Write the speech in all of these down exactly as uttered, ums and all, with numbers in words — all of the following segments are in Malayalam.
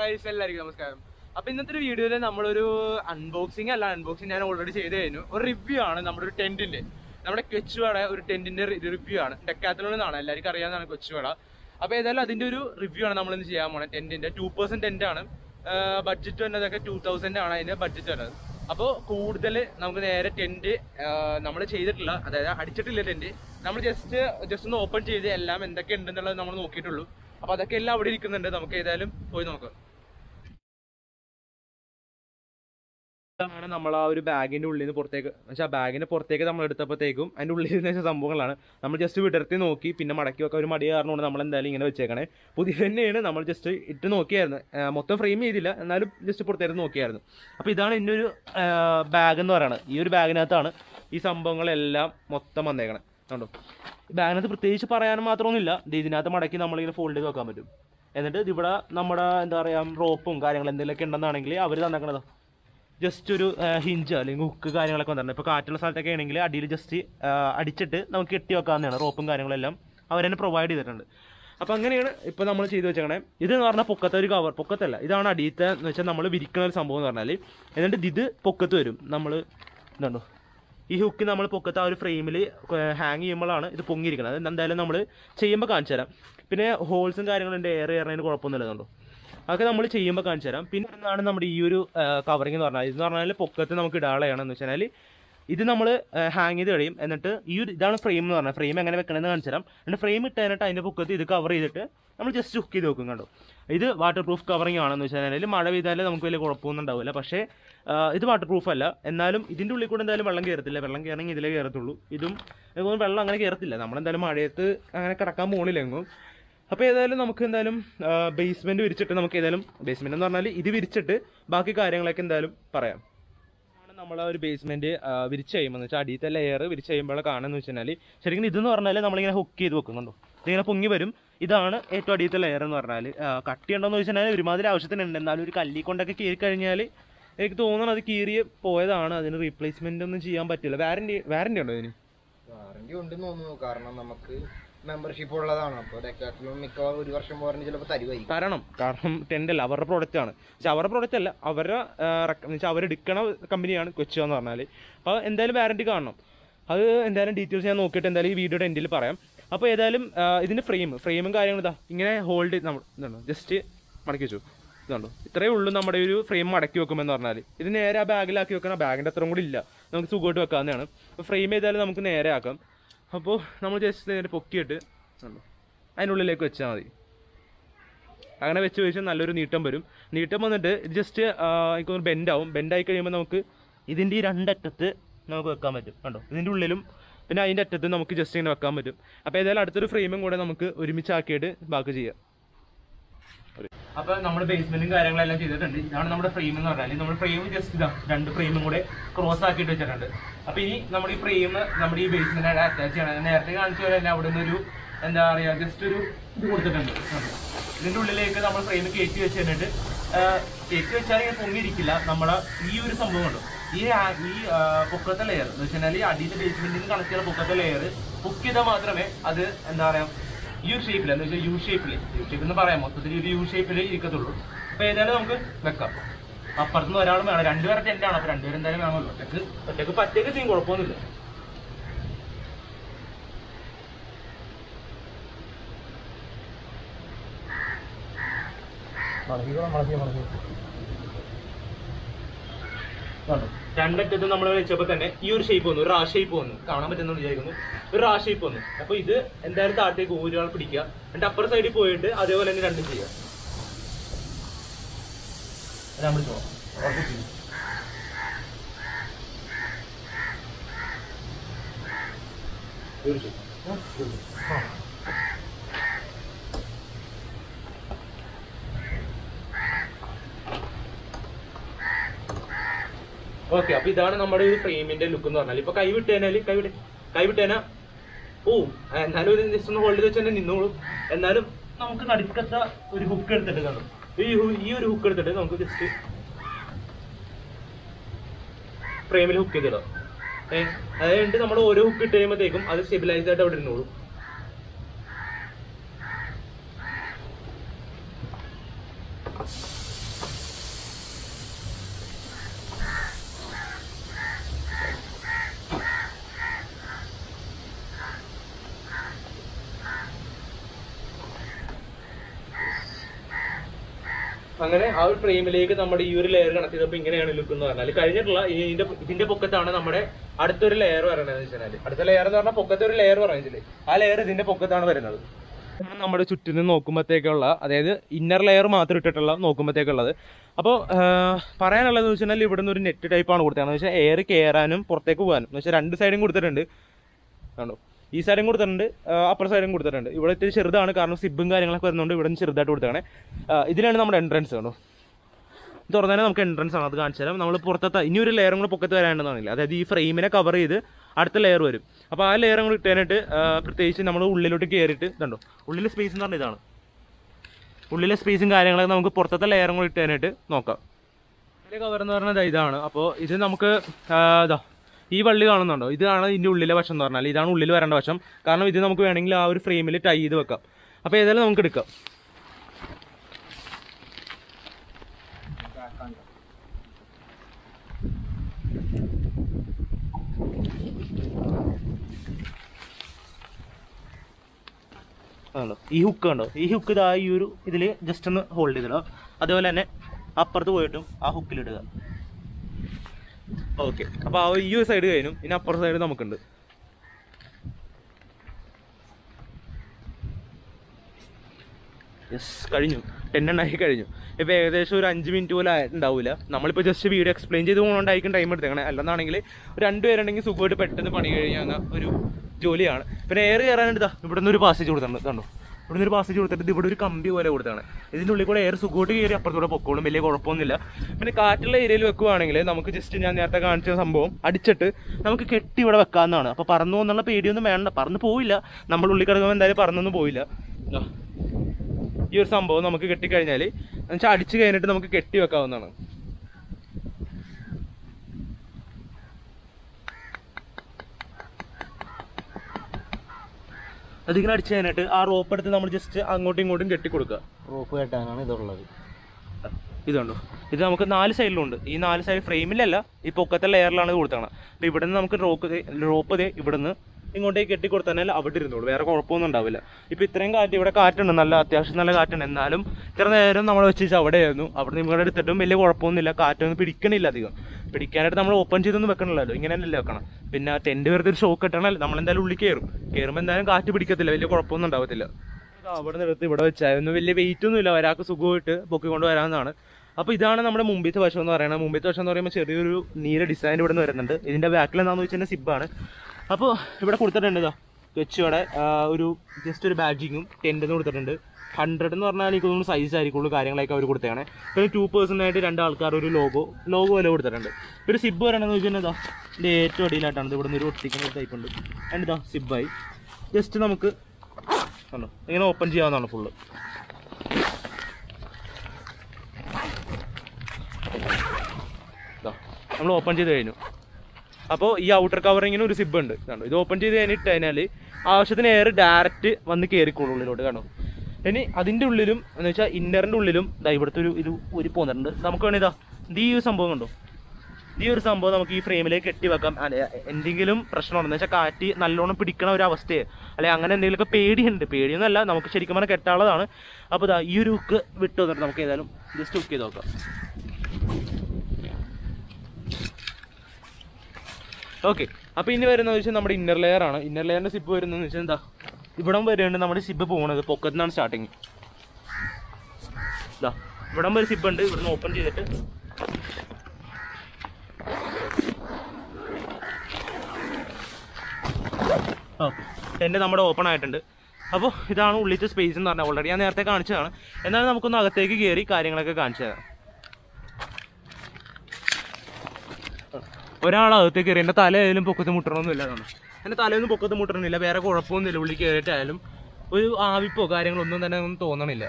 guys, namaskaram. Appo innathe video il nammal oru unboxing alla unboxing njan already cheyidayinu. Oru review aanu nammude tent inde. Nammude Quechuvada oru tent inde review aanu. Decathlon nanu ellarkku ariyaana Quechuvada. Appo edalla adinte oru review aanu nammal innu cheyan pona tent inde two percent tent aanu. Budget vannadokka two thousand aanu adinte budget vannad. Appo koodal namukku nere tent nammal cheyidilla adayada adichittilla tent nammal just just on open cheyide ellam endokke undennallu nammal nokkitullu. Appo adakke ella avade irikkunnunde namukku edalum poi nokka. ഇതാണ് നമ്മൾ ആ ഒരു ബാഗിന്റെ ഉള്ളിൽ നിന്ന് പുറത്തേക്ക് പക്ഷേ ആ ബാഗിന്റെ പുറത്തേക്ക് നമ്മൾ എടുത്തപ്പോഴത്തേക്കും അതിന്റെ ഉള്ളിൽ നിന്ന് വെച്ച സംഭവങ്ങളാണ് നമ്മൾ ജസ്റ്റ് വിടർത്തി നോക്കി പിന്നെ മടക്കി വെക്കാൻ ഒരു മടി കാരണമാണ് നമ്മൾ എന്തായാലും ഇങ്ങനെ വെച്ചേക്കണേ പുതിയ തന്നെയാണ് നമ്മൾ ജസ്റ്റ് ഇട്ട് നോക്കിയായിരുന്നു മൊത്തം ഫ്രെയിം ചെയ്തില്ല എന്നാലും ജസ്റ്റ് പുറത്തേക്ക് നോക്കിയായിരുന്നു അപ്പോൾ ഇതാണ് ഇന്നൊരു ബാഗ് എന്ന് പറയുന്നത് ഈ ഒരു ബാഗിനകത്താണ് ഈ സംഭവങ്ങളെല്ലാം മൊത്തം വന്നേക്കണേ കണ്ടോ ഈ ബാഗിനകത്ത് പ്രത്യേകിച്ച് പറയാനും മാത്രമൊന്നുമില്ല ഇതിനകത്ത് മടക്കി നമ്മളിങ്ങനെ ഫോൾഡ് ചെയ്ത് വെക്കാൻ പറ്റും എന്നിട്ട് ഇതിവിടെ നമ്മുടെ എന്താ പറയുക റോപ്പും കാര്യങ്ങളും എന്തെങ്കിലുമൊക്കെ ഉണ്ടെന്നാണെങ്കിൽ അവർ തന്നേക്കണത് ജസ്റ്റ് ഒരു ഹിഞ്ച് അല്ലെങ്കിൽ ഹുക്ക് കാര്യങ്ങളൊക്കെ വന്നിട്ടുണ്ട് ഇപ്പോൾ കാറ്റുള്ള സ്ഥലത്തൊക്കെ ആണെങ്കിൽ അടിയിൽ ജസ്റ്റ് അടിച്ചിട്ട് നമുക്ക് കെട്ടി വെക്കാവുന്നതാണ് റോപ്പും കാര്യങ്ങളെല്ലാം അവർ തന്നെ പ്രൊവൈഡ് ചെയ്തിട്ടുണ്ട് അപ്പോൾ അങ്ങനെയാണ് ഇപ്പോൾ നമ്മൾ ചെയ്തു വെച്ചേക്കണേ ഇതെന്ന് പറഞ്ഞാൽ പൊക്കത്തെ ഒരു കവർ പൊക്കത്തല്ല ഇതാണ് അടിയത്തെ എന്ന് വെച്ചാൽ നമ്മൾ വിരിക്കുന്ന ഒരു സംഭവം എന്ന് പറഞ്ഞാൽ എന്നിട്ട് ഇത് പൊക്കത്ത് വരും നമ്മൾ എന്താണോ ഈ ഹുക്ക് നമ്മൾ പൊക്കത്ത് ആ ഒരു ഫ്രെയിമിൽ ഹാങ് ചെയ്യുമ്പോഴാണ് ഇത് പൊങ്ങിയിരിക്കുന്നത് അത് എന്തായാലും നമ്മൾ ചെയ്യുമ്പോൾ കാണിച്ചു തരാം പിന്നെ ഹോൾസും കാര്യങ്ങളുണ്ട് എയർ കയറുന്നതിന് കുഴപ്പമൊന്നുമില്ലെന്നുണ്ടോ അതൊക്കെ നമ്മൾ ചെയ്യുമ്പോൾ കാണിച്ചു തരാം പിന്നെ ഒന്നാണ് നമ്മുടെ ഈ ഒരു കവറിങ് എന്ന് പറഞ്ഞാൽ ഇതെന്ന് പറഞ്ഞാൽ പൊക്കത്ത് നമുക്ക് ഇടാളയാണെന്ന് വെച്ചാൽ ഇത് നമ്മൾ ഹാങ് ചെയ്ത് കഴിയും എന്നിട്ട് ഈ ഒരു ഇതാണ് ഫ്രെയിം എന്ന് പറഞ്ഞാൽ ഫ്രെയിം എങ്ങനെ വെക്കണമെന്ന് കാണിച്ചു തരാം എന്നിട്ട് ഫ്രെയിം ഇട്ട് കഴിഞ്ഞിട്ട് അതിൻ്റെ പൊക്കത്ത് ഇത് കവർ ചെയ്തിട്ട് നമ്മൾ ജസ്റ്റ് ഹുക്ക് ചെയ്ത് വെക്കും കണ്ടോ ഇത് വാട്ടർ പ്രൂഫ് കവറിങ് ആണെന്ന് വെച്ചാൽ മഴ പെയ്താലും നമുക്ക് വലിയ കുഴപ്പമൊന്നും ഉണ്ടാവില്ല പക്ഷേ ഇത് വാട്ടർ പ്രൂഫ് അല്ല എന്നാലും ഇതിൻ്റെ ഉള്ളിൽ കൂടെ എന്തായാലും വെള്ളം കയറത്തില്ല വെള്ളം കയറണമെങ്കിൽ ഇതിലേ കയറത്തുള്ളൂ ഇതും അതുപോലെ വെള്ളം അങ്ങനെ കയറത്തില്ല നമ്മളെന്തായാലും മഴയത്ത് അങ്ങനെ കിടക്കാൻ പോകണില്ലെങ്കും അപ്പോൾ ഏതായാലും നമുക്ക് എന്തായാലും ബേസ്മെൻറ്റ് വിരിച്ചിട്ട് നമുക്ക് ഏതായാലും ബേസ്മെൻറ്റ് എന്ന് പറഞ്ഞാൽ ഇത് വിരിച്ചിട്ട് ബാക്കി കാര്യങ്ങളൊക്കെ എന്തായാലും പറയാം ആണ് നമ്മൾ ആ ഒരു ബേസ്മെൻറ്റ് വിരിച്ച് കഴിയുമ്പോൾ എന്ന് വെച്ചാൽ അടിയിലത്തെ ലെയർ വിരിച്ച് കഴിയുമ്പോൾ കാണുമെന്ന് വെച്ചാൽ ശരിക്കും ഇതെന്ന് പറഞ്ഞാൽ നമ്മളിങ്ങനെ ഹുക്ക് ചെയ്ത് വെക്കുന്നുണ്ടോ ഇതിങ്ങനെ പൊങ്ങി വരും ഇതാണ് ഏറ്റവും അടിയിലത്തെ ലെയർ എന്ന് പറഞ്ഞാൽ കട്ടിയുണ്ടോയെന്ന് വെച്ചാൽ ഒരുമാതിരി ആവശ്യത്തിനുണ്ട് എന്നാലും ഒരു കല്ലി കൊണ്ടൊക്കെ കീറി കഴിഞ്ഞാൽ എനിക്ക് തോന്നുന്നു അത് കീറി പോയതാണ് അതിന് റീപ്ലേസ്മെൻ്റ് ഒന്നും ചെയ്യാൻ പറ്റില്ല വാറൻറ്റി വാറൻറ്റി ഉണ്ടോ ഇതിന് വാറൻറ്റി ഉണ്ടെന്ന് തോന്നുന്നു കാരണം നമുക്ക് മെമ്പർഷിപ്പ് ഉള്ളതാണ് അപ്പോൾ ഡെക്കാത്ലോൺ മിക്കവാറും ഒരു വർഷം പോകാൻ ചിലപ്പോൾ തരുവായി കാരണം കാരണം ടെൻ്റ് അല്ല അവരുടെ പ്രോഡക്റ്റ് ആണ് പക്ഷേ അവരുടെ പ്രോഡക്റ്റ് അല്ല അവരുടെ വെച്ചാൽ അവരെടുക്കണ കമ്പനിയാണ് കൊച്ചു എന്ന് പറഞ്ഞാൽ അപ്പോൾ എന്തായാലും വാറണ്ടി കാണണം അത് എന്തായാലും ഡീറ്റെയിൽസ് ഞാൻ നോക്കിയിട്ട് എന്തായാലും ഈ വീഡിയോയുടെ എൻഡിൽ പറയാം അപ്പോൾ ഏതായാലും ഇതിൻ്റെ ഫ്രെയിം ഫ്രെയിമും കാര്യങ്ങളും ഇതാ ഇങ്ങനെ ഹോൾഡ് നമ്മൾ ഇതാണോ ജസ്റ്റ് മടക്കി വെച്ചു ഇതാണോ ഇത്രയേ ഉള്ളൂ നമ്മുടെ ഒരു ഫ്രെയിം മടക്കി വെക്കുമെന്ന് പറഞ്ഞാൽ ഇത് നേരെ ആ ബാഗിലാക്കി വെക്കണം ആ ബാഗിൻ്റെ അത്രയും കൂടി ഇല്ല നമുക്ക് സുഖമായിട്ട് വെക്കാവുന്നതാണ് അപ്പോൾ ഫ്രെയിം ചെയ്താലും നമുക്ക് നേരെ ആക്കാം അപ്പോൾ നമ്മൾ ജസ്റ്റ് നേരെ പൊക്കിയിട്ട് അതിനുള്ളിലേക്ക് വെച്ചാൽ മതി അങ്ങനെ വെച്ച് വെച്ചാൽ നല്ലൊരു നീട്ടം വരും നീട്ടം വന്നിട്ട് ഇത് ജസ്റ്റ് എനിക്കൊന്ന് ബെൻഡാവും ബെൻഡായി കഴിയുമ്പോൾ നമുക്ക് ഇതിൻ്റെ ഈ രണ്ടറ്റത്ത് നമുക്ക് വെക്കാൻ പറ്റും കണ്ടോ ഇതിൻ്റെ ഉള്ളിലും പിന്നെ അതിൻ്റെ അറ്റത്ത് നമുക്ക് ജസ്റ്റ് ഇങ്ങനെ വെക്കാൻ പറ്റും അപ്പോൾ ഏതായാലും അടുത്തൊരു ഫ്രെയിമും കൂടെ നമുക്ക് ഒരുമിച്ചാക്കിയിട്ട് ബാക്ക് ചെയ്യാം അപ്പോൾ നമ്മുടെ ബേസ്മെൻറ്റും കാര്യങ്ങളെല്ലാം ചെയ്തിട്ടുണ്ട് ഇതാണ് നമ്മുടെ ഫ്രെയിം എന്ന് പറഞ്ഞാൽ നമ്മുടെ ഫ്രെയിം ജസ്റ്റ് ഇതാണ് രണ്ട് ഫ്രെയിമും കൂടെ ക്രോസ് ആക്കിയിട്ട് വെച്ചിട്ടുണ്ട് അപ്പോൾ ഇനി നമ്മുടെ ഈ ഫ്രെയിം നമ്മുടെ ഈ ബേസ്മെൻറ്റായിട്ട് അറ്റാച്ച് ചെയ്യണം നേരത്തെ കാണിച്ചു കഴിഞ്ഞാൽ അവിടെ നിന്നൊരു എന്താ പറയുക ജസ്റ്റ് ഒരു ഇത് കൊടുത്തിട്ടുണ്ട് ഇതിൻ്റെ ഉള്ളിലേക്ക് നമ്മൾ ഫ്രെയിം കയറ്റി വെച്ച് കഴിഞ്ഞിട്ട് കയറ്റി വെച്ചാൽ ഇങ്ങനെ പൊങ്ങിയിരിക്കില്ല നമ്മുടെ ഈ ഒരു സംഭവം ഉണ്ട് ഈ ഈ പൊക്കത്തെ ലെയർ എന്ന് വെച്ച് കഴിഞ്ഞാൽ ഈ അടിയിലെ ബേസ്മെൻറ്റിന് കണക്ട് ചെയ്യുന്ന പൊക്കത്തെ ലെയർ ബുക്ക് ചെയ്താൽ മാത്രമേ അത് എന്താ പറയുക യു ഷേപ്പിൽ എന്ന് വെച്ചാൽ യു ഷേപ്പിൽ യു ഷേപ്പ് എന്ന് പറയാം മൊത്തത്തിൽ ഒരു യു ഷേപ്പിൽ ഇരിക്കത്തുള്ളൂ അപ്പോൾ ഏതായാലും നമുക്ക് വെക്കാം അപ്പുറത്തുനിന്ന് ഒരാളും വേണം രണ്ടുപേരുടെ ടെൻ്റാണ് അപ്പോൾ രണ്ടുപേരും എന്തായാലും വേണമല്ലോ ഒറ്റക്ക് ഒറ്റക്ക് പറ്റേക്ക് ചെയ്യും കുഴപ്പമൊന്നുമില്ല രണ്ടറ്റത്ത് നമ്മൾ വെച്ചപ്പോൾ തന്നെ ഈ ഒരു ഷേപ്പ് വന്നു ഒരു റാ ഷേപ്പ് വന്നു കാണാൻ പറ്റുന്ന വിചാരിക്കുന്നു ഒരു റാ ഷേപ്പ് വന്നു അപ്പോൾ ഇത് എന്തായാലും താഴത്തേക്ക് ഒരാൾ പിടിക്കുക എന്നിട്ട് അപ്പുറ സൈഡിൽ പോയിട്ട് അതേപോലെ തന്നെ രണ്ടും ചെയ്യാം ഓക്കെ അപ്പൊ ഇതാണ് നമ്മുടെ ഒരു ഫ്രെയിമിന്റെ ലുക്ക് എന്ന് പറഞ്ഞാൽ ഇപ്പൊ കൈവിട്ട് കഴിഞ്ഞാൽ കൈവിട്ട് കൈവിട്ടേനാ ഓ എന്നാലും ഒരു ജസ്റ്റ് ഒന്ന് ഹോൾഡ് ചെയ്ത് വെച്ച് തന്നെ നിന്നോളൂ എന്നാലും നമുക്ക് നടുക്കത്ത ഒരു ഹുക്ക് എടുത്തിട്ട് കാണും ഈ ഒരു ഹുക്ക് എടുത്തിട്ട് നമുക്ക് ജസ്റ്റ് ഫ്രെയിമിൽ ഹുക്ക് ചെയ്തിടാം ഏഹ് അതായത് നമ്മൾ ഓരോ ഹുക്ക് ഇട്ട് കഴിയുമ്പോഴത്തേക്കും അത് സ്റ്റെബിലൈസ് ആയിട്ട് അവിടെ ഇരുന്നോളൂ അങ്ങനെ ആ ഒരു ഫ്രെയിമിലേക്ക് നമ്മുടെ ഈ ഒരു ലെയർ കണക്ട് ചെയ്തപ്പോൾ ഇങ്ങനെയാണ് ലുക്കെന്ന് പറഞ്ഞാൽ കഴിഞ്ഞിട്ടുള്ള ഇതിന്റെ ഇതിന്റെ പൊക്കത്താണ് നമ്മുടെ അടുത്തൊരു ലെയർ വരണത് എന്ന് വെച്ചാൽ അടുത്ത ലെയർ എന്ന് പറഞ്ഞാൽ പൊക്കത്തൊരു ലെയർ പറഞ്ഞില്ലേ ആ ലെയർ ഇതിന്റെ പൊക്കത്താണ് വരുന്നത്. നമ്മുടെ ചുറ്റിനും നോക്കുമ്പോഴത്തേക്കുള്ള അതായത് ഇന്നർ ലെയർ മാത്രം ഇട്ടിട്ടുള്ള നോക്കുമ്പോഴത്തേക്കുള്ളത് അപ്പോൾ പറയാനുള്ളത് എന്ന് വെച്ചാൽ ഇവിടെ നിന്ന് ഒരു നെറ്റ് ടൈപ്പാണ് കൊടുത്തതെന്ന് വെച്ചാൽ എയർ കയറാനും പുറത്തേക്ക് പോകാനും എന്ന് വെച്ചാൽ രണ്ട് സൈഡും കൊടുത്തിട്ടുണ്ട്. കണ്ടോ, ഈ സൈഡും കൊടുത്തിട്ടുണ്ട്, അപ്പർ സൈഡും കൊടുത്തിട്ടുണ്ട്. ഇവിടെ ഇത്തിരി ചെറുതാണ്, കാരണം സിബും കാര്യങ്ങളൊക്കെ വരുന്നുണ്ട്. ഇവിടെ നിന്ന് ചെറുതായിട്ട് കൊടുത്താണ്. ഇതിലാണ് നമ്മുടെ എൻട്രൻസ്. കണ്ടോ, തുറന്നാലും നമുക്ക് എൻട്രൻസ് ആണ്. അത് കാണിച്ചു തരാം. നമ്മൾ പുറത്തെ ഇനി ഒരു ലെയറും കൂടെ പൊക്കത്ത് വരാണ്ടെന്നാണില്ല, അതായത് ഈ ഫ്രെയിമിനെ കവർ ചെയ്ത് അടുത്ത ലെയർ വരും. അപ്പോൾ ആ ലെയറും കൂടി ഇട്ടാനായിട്ട് പ്രത്യേകിച്ച് നമ്മൾ ഉള്ളിലോട്ട് കയറിയിട്ട് ഇതുണ്ടോ, ഉള്ളിലെ സ്പേസ് എന്ന് പറഞ്ഞാൽ ഇതാണ്. ഉള്ളിലെ സ്പേസും കാര്യങ്ങളൊക്കെ നമുക്ക് പുറത്തെ ലെയറും കൂടി ഇട്ടാനായിട്ട് നോക്കാം. ഇതിലെ കവർ എന്ന് പറഞ്ഞാൽ ഇതാണ്. അപ്പോൾ ഇത് നമുക്ക് ഇതാ ഈ വള്ളി കാണുന്നുണ്ടോ, ഇതാണ് ഇതിൻ്റെ ഉള്ളിലെ വശം എന്ന് പറഞ്ഞാൽ. ഇതാണ് ഉള്ളിൽ വരേണ്ട വശം, കാരണം ഇത് നമുക്ക് വേണമെങ്കിൽ ആ ഒരു ഫ്രെയിമിൽ ടൈ ചെയ്ത് വെക്കാം. അപ്പോൾ ഏതായാലും നമുക്ക് എടുക്കാം. ണ്ടോ ഈ ഹുക്ക് ഉണ്ടോ, ഈ ഹുക്ക് ഇതാ ഈ ഒരു ഇതിൽ ജസ്റ്റ് ഒന്ന് ഹോൾഡ് ചെയ്തിടാം. അതുപോലെ തന്നെ അപ്പുറത്ത് പോയിട്ടും ആ ഹുക്കിലിടുക. ഓക്കെ, അപ്പോൾ ആ ഈ ഒരു സൈഡ് കഴിഞ്ഞു. ഇനി അപ്പുറ സൈഡ് നമുക്കുണ്ട്. യെസ്, കഴിഞ്ഞു. ടെന്നെണ്ണായി കഴിഞ്ഞു. ഇപ്പോൾ ഏകദേശം ഒരു അഞ്ച് മിനിറ്റ് പോലും ഉണ്ടാവില്ല. നമ്മളിപ്പോൾ ജസ്റ്റ് വീഡിയോ എക്സ്പ്ലെയിൻ ചെയ്ത് പോകണോണ്ടായിരിക്കും ടൈം എടുത്തേക്കണേ. അല്ലെന്നാണെങ്കിൽ ഒരു രണ്ടുപേരുണ്ടെങ്കിൽ സുഖമായിട്ട് പെട്ടെന്ന് പണി കഴിയാവുന്ന ഒരു ജോലിയാണ്. പിന്നെ എയർ കയറാനായിട്ട് ഇവിടെ നിന്ന് ഒരു പാസേജ് കൊടുത്തിട്ടുണ്ട്. കണ്ടോ, ഇവിടെ നിന്ന് ഒരു പാസേജ് കൊടുത്തിട്ട് ഇവിടെ ഒരു കമ്പി പോലെ കൊടുത്താണ്. ഇതിൻ്റെ ഉള്ളിൽ കൂടെ എയർ സുഖോട്ട് കയറി അപ്പുറത്തൂടെ പൊക്കോളും, വലിയ കുഴപ്പമൊന്നുമില്ല. പിന്നെ കാറ്റുള്ള ഏരിയയിൽ വെക്കുവാണെങ്കിൽ നമുക്ക് ജസ്റ്റ് ഞാൻ നേരത്തെ കാണിച്ച സംഭവം അടിച്ചിട്ട് നമുക്ക് കെട്ടി ഇവിടെ വെക്കാവുന്നതാണ്. അപ്പോൾ പറന്നു എന്നുള്ള പേടിയൊന്നും വേണ്ട, പറന്ന് പോയില്ല. നമ്മൾ ഉള്ളിൽ കിടക്കുമ്പോൾ എന്തായാലും പറന്നൊന്നും പോയില്ല. ഈ ഒരു സംഭവം നമുക്ക് കെട്ടിക്കഴിഞ്ഞാൽ എന്ന് വെച്ചാൽ അടിച്ചു കഴിഞ്ഞിട്ട് നമുക്ക് കെട്ടി വെക്കാവുന്നതാണ്. അതിങ്ങനെ അടിച്ചു കഴിഞ്ഞിട്ട് ആ റോപ്പ് എടുത്ത് നമ്മൾ ജസ്റ്റ് അങ്ങോട്ടും ഇങ്ങോട്ടും കെട്ടി കൊടുക്കുക. റോപ്പ് കെട്ടാനാണ് ഇതുള്ളത്. ഇതുണ്ടോ, ഇത് നമുക്ക് നാല് സൈഡിലുണ്ട്. ഈ നാല് സൈഡ് ഫ്രെയിമിലല്ല, ഈ പൊക്കത്തെ ലെയറിലാണ് ഇത് കൊടുത്താണ്. അപ്പോൾ ഇവിടെ നിന്ന് നമുക്ക് റോപ്പ് റോപ്പ് ദേ ഇവിടെ നിന്ന് ഇങ്ങോട്ടേക്ക് കെട്ടി കൊടുത്താൽ അവിടെ ഇരുന്നോളൂ, വേറെ കുഴപ്പമൊന്നും ഉണ്ടാവില്ല. ഇപ്പോൾ ഇത്രയും കാറ്റ്, ഇവിടെ കാറ്റുണ്ട്, നല്ല അത്യാവശ്യം നല്ല കാറ്റുണ്ട്. എന്നാലും ഇത്ര നേരം നമ്മൾ വെച്ചിട്ട് അവിടെയായിരുന്നു. അവിടെ നിന്ന് ഇവിടെ എടുത്തിട്ടും വലിയ കുഴപ്പമൊന്നുമില്ല. കാറ്റൊന്നും പിടിക്കണില്ല അധികം. പിടിക്കാനായിട്ട് നമ്മൾ ഓപ്പൺ ചെയ്തൊന്നും വെക്കണമല്ലോ, ഇങ്ങനെയല്ല വെക്കണം. പിന്നെ ടെൻറ്റ് വെറുതെ ഒരു ഷോക്ക് കിട്ടണമല്ലോ. നമ്മളെന്തായാലും ഉള്ളിൽ കയറും. കയറുമ്പോൾ എന്തായാലും കാറ്റ് പിടിക്കത്തില്ല, വലിയ കുഴപ്പമൊന്നും ഉണ്ടാവത്തില്ല. അവിടെ നിന്ന് എടുത്ത് ഇവിടെ വെച്ചായിരുന്നു, വലിയ വെയിറ്റ് ഒന്നുമില്ല. ഒരാൾക്ക് സുഖമായിട്ട് പൊക്കിക്കൊണ്ട് വരാവുന്നതാണ്. അപ്പോൾ ഇതാണ് നമ്മുടെ മുമ്പിലത്തെ വശം എന്ന് പറയുന്നത്. മുമ്പിലത്തെ വശം എന്ന് പറയുമ്പോൾ ചെറിയൊരു നീല ഡിസൈൻ ഇവിടെ നിന്ന് വരുന്നുണ്ട്. ഇതിൻ്റെ ബാക്കിൽ എന്താണെന്ന് വെച്ചാൽ സിബാണ്. അപ്പോൾ ഇവിടെ കൊടുത്തിട്ടുണ്ട് ഇതാ കൊച്ചുവടെ ഒരു ജസ്റ്റ് ഒരു ബാജിങ്ങും ടെൻറ്റെന്ന് കൊടുത്തിട്ടുണ്ട്. ഹൺഡ്രഡ് എന്ന് പറഞ്ഞാൽ എനിക്ക് തോന്നുന്നു സൈസ് ആയിരിക്കുള്ളൂ, കാര്യങ്ങളൊക്കെ അവർ കൊടുത്തതാണ്. പിന്നെ ടു പേഴ്സൻ്റായിട്ട് രണ്ട് ആൾക്കാർ ഒരു ലോഗോ ലോഗോ വില കൊടുത്തിട്ടുണ്ട്. ഒരു സിബ് വരണമെന്ന് ചോദിച്ചാൽ ഇതാ ഇതിൻ്റെ ഏറ്റവും അടിയിലായിട്ടാണ് ഇവിടെ നിന്ന് ഒരു ഒട്ടിക്കുന്ന ടൈപ്പ് ഉണ്ട്. ആൻഡ് ഇതാ സിബായി ജസ്റ്റ് നമുക്ക് ആണോ ഇങ്ങനെ ഓപ്പൺ ചെയ്യാവുന്നതാണ് ഫുള്ള്. ഇതാ നമ്മൾ ഓപ്പൺ ചെയ്ത് കഴിഞ്ഞു. അപ്പോൾ ഈ ഔട്ടർ കവറിങ്ങിന് ഒരു സിബ് ഉണ്ട്. കണ്ടോ, ഇത് ഓപ്പൺ ചെയ്ത് കഴിഞ്ഞിട്ട് കഴിഞ്ഞാൽ ആവശ്യത്തിന് എയർ ഡയറക്റ്റ് വന്ന് കയറിക്കോളൂ ഉള്ളിലോട്ട്. കണ്ടോ, ഇനി അതിൻ്റെ ഉള്ളിലും എന്ന് വെച്ചാൽ ഇന്നറിൻ്റെ ഉള്ളിലും ഇതാ ഇവിടുത്തെ ഒരു ഇത് ഒരു പോന്നിട്ടുണ്ട്. നമുക്ക് വേണേൽ ഇതാ ഈ ഒരു സംഭവം കണ്ടോ, ഈ ഒരു സംഭവം നമുക്ക് ഈ ഫ്രെയിമിലേക്ക് കെട്ടി വെക്കാം. എന്തെങ്കിലും പ്രശ്നമുണ്ടെന്ന് വെച്ചാൽ കാറ്റ് നല്ലോണം പിടിക്കണ ഒരു അവസ്ഥയെ അല്ലെങ്കിൽ അങ്ങനെ എന്തെങ്കിലുമൊക്കെ പേടിയുണ്ട്. പേടിയൊന്നുമല്ല, നമുക്ക് ശരിക്കും പറഞ്ഞാൽ കെട്ടാനുള്ളതാണ്. അപ്പോൾ ഇതാ ഈ ഒരു ഹുക്ക് വിട്ട് വന്നിട്ട് നമുക്ക് ഏതായാലും ജസ്റ്റ് ഹുക്ക് ചെയ്ത് നോക്കാം. ഓക്കെ, അപ്പോൾ ഇനി വരുന്നത് വെച്ചാൽ നമ്മുടെ ഇന്നർ ലെയർ ആണ്. ഇന്നർ ലെയറിൻ്റെ സിബ് വരുന്നതെന്ന് വെച്ചാൽ എന്താ ഇവിടം വരെയുണ്ട് നമ്മുടെ സിബ് പോകുന്നത്. പൊക്കത്തിനാണ് സ്റ്റാർട്ടിങ്. ഇതാ ഇവിടം വരെ സിബ് ഉണ്ട്. ഇവിടുന്ന് ഓപ്പൺ ചെയ്തിട്ട് ആ എൻ്റെ നമ്മുടെ ഓപ്പൺ ആയിട്ടുണ്ട്. അപ്പോൾ ഇതാണ് ഉള്ളിലത്തെ സ്പേസ് എന്ന് പറഞ്ഞാൽ. ഓൾറെഡി ഞാൻ നേരത്തെ കാണിച്ചതാണ്. എന്നാലും നമുക്കൊന്ന് അകത്തേക്ക് കയറി കാര്യങ്ങളൊക്കെ കാണിച്ചു തരാം. ഒരാളകത്ത് കയറി എൻ്റെ തലയായാലും പൊക്കത്ത് മുട്ടണമെന്നില്ല. അതാണ് എൻ്റെ തലയൊന്നും പൊക്കത്ത് മുട്ടണമെന്നില്ല, വേറെ കുഴപ്പമൊന്നുമില്ല. ഉള്ളിൽ കയറിയിട്ടായാലും ഒരു ആവിപ്പോ കാര്യങ്ങളൊന്നും തന്നെ ഒന്നും തോന്നണില്ല.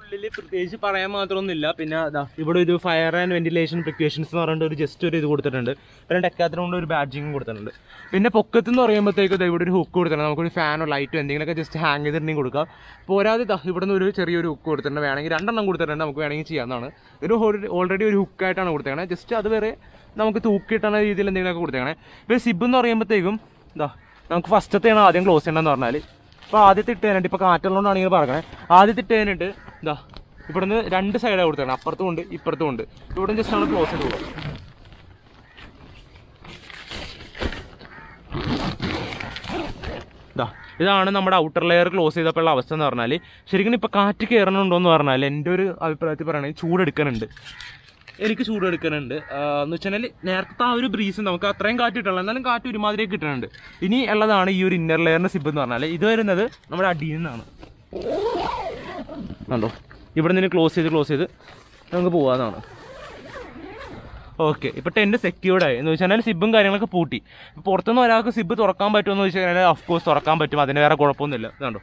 ഉള്ളിൽ പ്രത്യേകിച്ച് പറയാൻ മാത്രമൊന്നുമില്ല. പിന്നെ അതാ ഇവിടെ ഒരു ഫയർ ആൻഡ് വെന്റിലേഷൻ പ്രിക്വേഷൻസ് എന്ന് പറഞ്ഞിട്ട് ഒരു ജസ്റ്റ് ഒരു ഇത് കൊടുത്തിട്ടുണ്ട്. പിന്നെ ഡെക്കാത്ലോൺ കൊണ്ട് ഒരു ബാഡ്ജിങ് കൊടുത്തിട്ടുണ്ട്. പിന്നെ പൊക്കത്ത് എന്ന് പറയുമ്പോഴത്തേക്കും ഇവിടെ ഒരു ഹുക്ക് കൊടുത്തിട്ടുണ്ട്. നമുക്കൊരു ഫാനോ ലൈറ്റോ എന്തെങ്കിലുമൊക്കെ ജസ്റ്റ് ഹാങ് ചെയ്തിട്ടുണ്ടെങ്കിൽ കൊടുക്കാം. പോരാതെ ഇവിടെ നിന്ന് ഒരു ചെറിയൊരു ഹുക്ക് കൊടുത്തിട്ടുണ്ട്. വേണമെങ്കിൽ രണ്ടെണ്ണം കൊടുത്തിട്ടുണ്ട്, നമുക്ക് വേണമെങ്കിൽ ചെയ്യാവുന്നതാണ്. ഒരു ഓൾറെഡി ഒരു ഹുക്കായിട്ടാണ് കൊടുത്തേക്കണത്. ജസ്റ്റ് അത് വരെ നമുക്ക് തൂക്കിയിട്ടാണ് രീതിയിൽ എന്തെങ്കിലുമൊക്കെ കൊടുത്തേക്കണേ. ഇപ്പോൾ സിബ് എന്ന് പറയുമ്പോഴത്തേക്കും ഇതാ നമുക്ക് ഫസ്റ്റത്തെയാണ് ആദ്യം ക്ലോസ് ചെയ്യണമെന്ന് പറഞ്ഞാൽ. ഇപ്പോൾ ആദ്യത്തെ ഇട്ട് കഴിഞ്ഞിട്ട് ഇപ്പോൾ കാറ്റുള്ളതുകൊണ്ടാണ് ഇങ്ങനെ പറയണേ. ആദ്യത്തെ ഇട്ട് കഴിഞ്ഞിട്ട് ഇതാ ഇവിടെ നിന്ന് രണ്ട് സൈഡാണ് കൊടുത്തത്, അപ്പുറത്തും ഉണ്ട് ഇപ്പുറത്തും ഉണ്ട്. ഇവിടെ ജസ്റ്റ് നമ്മൾ ക്ലോസ് ചെയ്ത് പോകാം. ഇതാ ഇതാണ് നമ്മുടെ ഔട്ടർ ലെയർ ക്ലോസ് ചെയ്തപ്പോഴുള്ള അവസ്ഥ എന്ന് പറഞ്ഞാൽ. ശരിക്കും ഇപ്പോൾ കാറ്റ് കയറണുണ്ടോ എന്ന് പറഞ്ഞാൽ എൻ്റെ ഒരു അഭിപ്രായത്തിൽ പറയുകയാണെങ്കിൽ ചൂടെടുക്കാനുണ്ട്, എനിക്ക് ചൂടെടുക്കാനുണ്ട് എന്ന് വെച്ചാൽ നേരത്തെ ആ ഒരു ബ്രീസ് നമുക്ക് അത്രയും കാറ്റ് കിട്ടണം, എന്നാലും കാറ്റ് ഒരുമാതിരി കിട്ടുന്നുണ്ട്. ഇനി ഉള്ളതാണ് ഈ ഒരു ഇന്നർ ലെയറിൻ്റെ സിബ് എന്ന് പറഞ്ഞാൽ. ഇത് വരുന്നത് നമ്മുടെ അടിയിൽ നിന്നാണ്, കണ്ടോ, ഇവിടെ നിന്ന് ക്ലോസ് ചെയ്ത് ക്ലോസ് ചെയ്ത് നമുക്ക് പോകാതാണ്. ഓക്കെ, ഇപ്പോൾ ടെൻറ്റ് സെക്യൂർഡായി എന്ന് വെച്ചാൽ സിബും കാര്യങ്ങളൊക്കെ പൂട്ടി. പുറത്തുനിന്ന് ഒരാൾക്ക് സിബ് തുറക്കാൻ പറ്റുമെന്ന് വെച്ച് കഴിഞ്ഞാൽ അഫ്കോഴ്സ് തുറക്കാൻ പറ്റും, അതിന് വേറെ കുഴപ്പമൊന്നുമില്ല. ഇതാണ്ടോ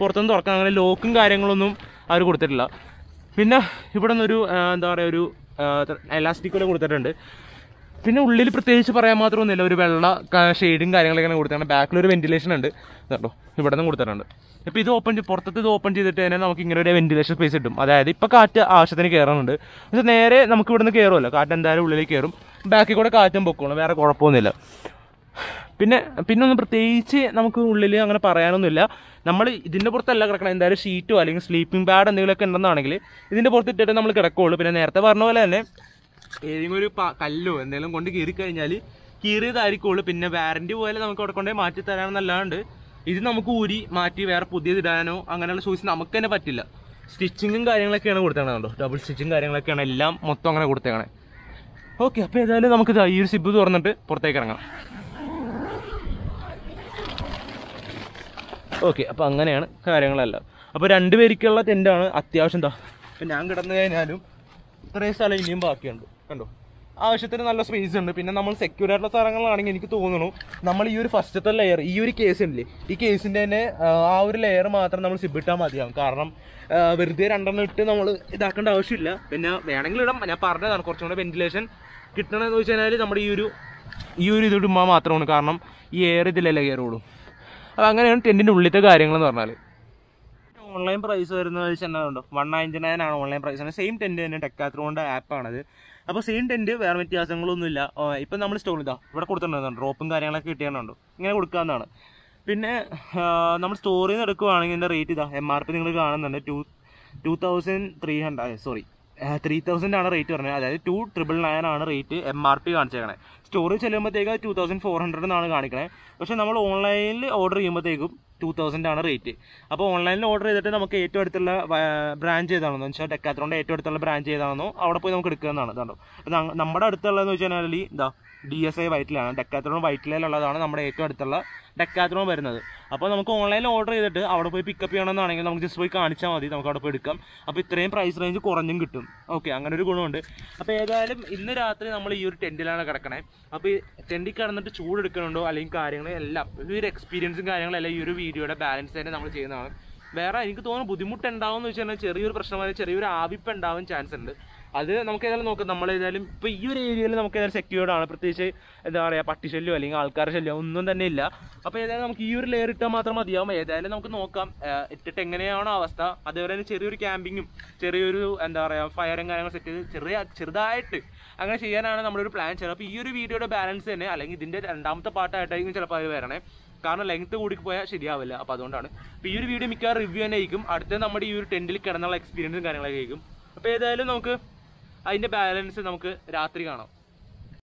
പുറത്തുനിന്ന് തുറക്കാൻ അങ്ങനെ ലോക്കും കാര്യങ്ങളൊന്നും അവർ കൊടുത്തിട്ടില്ല. പിന്നെ ഇവിടെ നിന്നൊരു എന്താ പറയുക ഒരു എലാസ്റ്റിക് പോലെ കൊടുത്തിട്ടുണ്ട്. പിന്നെ ഉള്ളിൽ പ്രത്യേകിച്ച് പറയാൻ മാത്രമൊന്നുമില്ല, ഒരു വെള്ള ഷെയ്ഡും കാര്യങ്ങളൊക്കെ കൊടുത്തിട്ടുണ്ട്. ബാക്കിലൊരു വെന്റിലേഷൻ ഉണ്ട്, ഇതാണ്ടോ ഇവിടെ നിന്ന് കൊടുത്തിട്ടുണ്ട്. അപ്പോൾ ഇത് ഓപ്പൺ ചെയ്ത് പുറത്തത് ഇത് ഓപ്പൺ ചെയ്തിട്ട് തന്നെ നമുക്ക് ഇങ്ങനെ ഒരു വെന്റിലേഷൻ സ്പേസ് കിട്ടും. അതായത് ഇപ്പോൾ കാറ്റ് ആവശ്യത്തിന് കയറുന്നുണ്ട്, പക്ഷേ നേരെ നമുക്ക് ഇവിടുന്ന് കയറുമല്ലോ, കാറ്റ് എന്തായാലും ഉള്ളിലേക്ക് കയറും, ബാക്കിൽ കൂടെ കാറ്റും പൊക്കോളും, വേറെ കുഴപ്പമൊന്നുമില്ല. പിന്നെ പിന്നെ ഒന്നും പ്രത്യേകിച്ച് നമുക്ക് ഉള്ളിൽ അങ്ങനെ പറയാനൊന്നുമില്ല. നമ്മൾ ഇതിൻ്റെ പുറത്തല്ല കിടക്കണം, എന്തായാലും ഷീറ്റോ അല്ലെങ്കിൽ സ്ലീപ്പിംഗ് പാഡ് എന്തെങ്കിലുമൊക്കെ ഉണ്ടെന്നാണെങ്കിൽ ഇതിൻ്റെ പുറത്തിട്ടിട്ട് നമ്മൾ കിടക്കുകയുള്ളൂ. പിന്നെ നേരത്തെ പറഞ്ഞ പോലെ തന്നെ ഏതെങ്കിലും ഒരു കല്ലോ എന്തെങ്കിലും കൊണ്ട് കീറി കഴിഞ്ഞാൽ കീറിയതായിരിക്കുള്ളൂ. പിന്നെ വാറൻറ്റി പോലെ നമുക്ക് അവിടെ കൊണ്ടുപോയി മാറ്റി തരാമെന്നല്ലാണ്ട് ഇത് നമുക്ക് ഊരി മാറ്റി വേറെ പുതിയതിടാനോ അങ്ങനെയുള്ള ഷൂസ് നമുക്ക് തന്നെ പറ്റില്ല. സ്റ്റിച്ചിങ്ങും കാര്യങ്ങളൊക്കെയാണ് കൊടുത്തേക്കണോ, ഡബിൾ സ്റ്റിച്ചും കാര്യങ്ങളൊക്കെയാണ് എല്ലാം മൊത്തം അങ്ങനെ കൊടുത്തേക്കണേ. ഓക്കെ, അപ്പോൾ ഏതായാലും നമുക്ക് ഈ ഒരു സിബ് തുറന്നിട്ട് പുറത്തേക്ക് ഇറങ്ങാം. ഓക്കെ, അപ്പോൾ അങ്ങനെയാണ് കാര്യങ്ങളെല്ലാം. അപ്പോൾ രണ്ട് പേർക്കുള്ള ടെൻ്റാണ് അത്യാവശ്യം. എന്താ ഇപ്പം ഞാൻ കിടന്നു കഴിഞ്ഞാലും ഇത്രയും സ്ഥലം ഇനിയും ബാക്കിയുണ്ട്, കണ്ടോ, ആവശ്യത്തിന് നല്ല സ്പേസ് ഉണ്ട്. പിന്നെ നമ്മൾ സെക്യൂർ ആയിട്ടുള്ള സ്ഥലങ്ങളാണെങ്കിൽ എനിക്ക് തോന്നുന്നു നമ്മൾ ഈ ഒരു ഫസ്റ്റത്തെ ലെയർ ഈ ഒരു കേസ് ഉണ്ടല്ലേ, ഈ കേസിൻ്റെ തന്നെ ആ ഒരു ലെയർ മാത്രം നമ്മൾ സിബിട്ടാൽ മതിയാകും. കാരണം വെറുതെ രണ്ടെണ്ണം ഇട്ട് നമ്മൾ ഇതാക്കേണ്ട ആവശ്യമില്ല. പിന്നെ വേണമെങ്കിൽ ഇടാം, ഞാൻ പറഞ്ഞതാണ് കുറച്ചും കൂടെ വെന്റിലേഷൻ കിട്ടണമെന്ന് വെച്ച് കഴിഞ്ഞാൽ നമ്മുടെ ഈ ഒരു ഈ ഒരു ഇത് ഇടുമ്പോൾ മാത്രമാണ്, കാരണം ഈ എയർ ഇതിലല്ലേ കയറുള്ളൂ. അപ്പോൾ അങ്ങനെയാണ് ടെൻറ്റിൻ്റെ ഉള്ളിലത്തെ കാര്യങ്ങളെന്ന് പറഞ്ഞാൽ. ഓൺലൈൻ പ്രൈസ് വരുന്നത് വെച്ച് എന്നതുണ്ടോ വൺ നയൻറ്റി നയൻ ആണ് ഓൺലൈൻ പ്രൈസ്. സെയിം ടെൻറ്റ് തന്നെ ഡെക്കാത്ലോണിൻ്റെ ആപ്പാണത്. അപ്പോൾ സെയിം ടെൻറ്റ് വേറെ വ്യത്യാസങ്ങളൊന്നുമില്ല. ഇപ്പം നമ്മൾ സ്റ്റോൾ ഇതാ ഇവിടെ കൊടുത്തിട്ടുണ്ടായിരുന്നു, ഡ്രോപ്പും കാര്യങ്ങളൊക്കെ കിട്ടിയാണുണ്ടോ ഇങ്ങനെ കൊടുക്കാമെന്നാണ്. പിന്നെ നമ്മൾ സ്റ്റോറിൽ നിന്ന് എടുക്കുകയാണെങ്കിൽ ഇതിൻ്റെ റേറ്റ് ഇതാ എം ആർ പി നിങ്ങൾ കാണുന്നുണ്ട്, two two thousand three hundred sorry three thousand ആണ് റേറ്റ് പറഞ്ഞത്. അതായത് ടു ട്രിപ്പിൾ നയൻ ആണ് റേറ്റ് എം ആർ പി കാണിച്ചേക്കണേ. സ്റ്റോറിൽ ചെല്ലുമ്പോഴത്തേക്ക് ടു തൗസൻഡ് ഫോർ ഹൺഡ്രഡ് എന്നാണ് കാണിക്കണേ. പക്ഷേ നമ്മൾ ഓൺലൈനിൽ ഓർഡർ ചെയ്യുമ്പോഴത്തേക്കും ടു തൗസൻഡ് ആണ് റേറ്റ്. അപ്പോൾ ഓൺലൈനിൽ ഓർഡർ ചെയ്തിട്ട് നമുക്ക് ഏറ്റവും അടുത്തുള്ള ബ്രാഞ്ച് ഏതാണെന്ന് വെച്ചാൽ ഡെക്കാത്ലോണിൻ്റെ ഏറ്റവും അടുത്തുള്ള ബ്രാഞ്ച് ഏതാണെന്നോ അവിടെ പോയി നമുക്ക് എടുക്കുന്നതാണ്. ഇതാണോ നമ്മുടെ അടുത്തുള്ളതെന്ന് വെച്ച് കഴിഞ്ഞാൽ ഇതാ ഡി എസ് ഐ വൈറ്റിലാണ്, ഡെക്കാത്ലോൺ വൈറ്റിലയിലുള്ളതാണ് നമ്മുടെ ഏറ്റവും അടുത്തുള്ള ഡെക്കാത്ലോൺ വരുന്നത്. അപ്പോൾ നമുക്ക് ഓൺലൈനിൽ ഓർഡർ ചെയ്തിട്ട് അവിടെ പോയി പിക്കപ്പ് ചെയ്യണമെന്നാണെങ്കിൽ നമുക്ക് ജസ്റ്റ് പോയി കാണിച്ചാൽ മതി, നമുക്ക് അവിടെ പോയി എടുക്കാം. അപ്പോൾ ഇത്രയും പ്രൈസ് റേഞ്ച് കുറഞ്ഞും കിട്ടും. ഓക്കെ, അങ്ങനെ ഒരു ഗുണമുണ്ട്. അപ്പോൾ ഏതായാലും ഇന്ന് രാത്രി നമ്മൾ ഈ ഒരു ടെൻറ്റിലാണ് കിടക്കണേ. അപ്പോൾ ഈ ടെൻറ്റിൽ കിടന്നിട്ട് ചൂടെടുക്കണുണ്ടോ അല്ലെങ്കിൽ കാര്യങ്ങളെല്ലാം ഈ ഒരു എക്സ്പീരിയൻസും കാര്യങ്ങളെല്ലാം ഈ ഒരു വീഡിയോയുടെ ബാലൻസ് തന്നെ നമ്മൾ ചെയ്യുന്നതാണ്. വേറെ എനിക്ക് തോന്നുന്നു ബുദ്ധിമുട്ടുണ്ടാവും എന്ന് വെച്ച് കഴിഞ്ഞാൽ ചെറിയൊരു പ്രശ്നമായ ചെറിയൊരു ആവിപ്പ് ഉണ്ടാവാൻ ചാൻസ് ഉണ്ട്. അത് നമുക്ക് ഏതായാലും നോക്കാം. നമ്മൾ ഏതായാലും ഇപ്പോൾ ഈ ഒരു ഏരിയയിൽ നമുക്ക് ഏതായാലും സെക്യൂർഡാണ്, പ്രത്യേകിച്ച് എന്താ പറയുക പട്ടി ശല്യമോ അല്ലെങ്കിൽ ആൾക്കാരുടെ ശല്യമോ ഒന്നും തന്നെ ഇല്ല. അപ്പോൾ ഏതായാലും നമുക്ക് ഈ ഒരു ലെയർ ഇട്ടാൽ മാത്രം മതിയാവും. ഏതായാലും നമുക്ക് നോക്കാം ഇട്ടിട്ട് എങ്ങനെയാണോ അവസ്ഥ. അതേപോലെ തന്നെ ചെറിയൊരു ക്യാമ്പിങ്ങും ചെറിയൊരു എന്താ പറയുക ഫയറും കാര്യങ്ങൾ സെറ്റ് ചെയ്ത് ചെറിയ ചെറുതായിട്ട് അങ്ങനെ ചെയ്യാനാണ് നമ്മളൊരു പ്ലാൻ ചെയ്യുന്നത്. അപ്പോൾ ഈ ഒരു വീഡിയോയുടെ ബാലൻസ് തന്നെ അല്ലെങ്കിൽ ഇതിൻ്റെ രണ്ടാമത്തെ പാർട്ടായിട്ടായിരിക്കും ചിലപ്പോൾ അത് വരണേ, കാരണം ലെങ്ത്ത് കൂടി പോയാൽ ശരിയാവില്ല. അപ്പോൾ അതുകൊണ്ടാണ് ഇപ്പോൾ ഈ ഒരു വീഡിയോ മിക്കവാറും റിവ്യൂ തന്നെ ആയിരിക്കും. അടുത്ത നമ്മുടെ ഈ ഒരു ടെൻറ്റിൽ കിടന്നുള്ള എക്സ്പീരിയൻസും കാര്യങ്ങളൊക്കെ ആയിരിക്കും. അപ്പോൾ ഏതായാലും നമുക്ക് അതിൻ്റെ ബാലൻസ് നമുക്ക് രാത്രി കാണാം.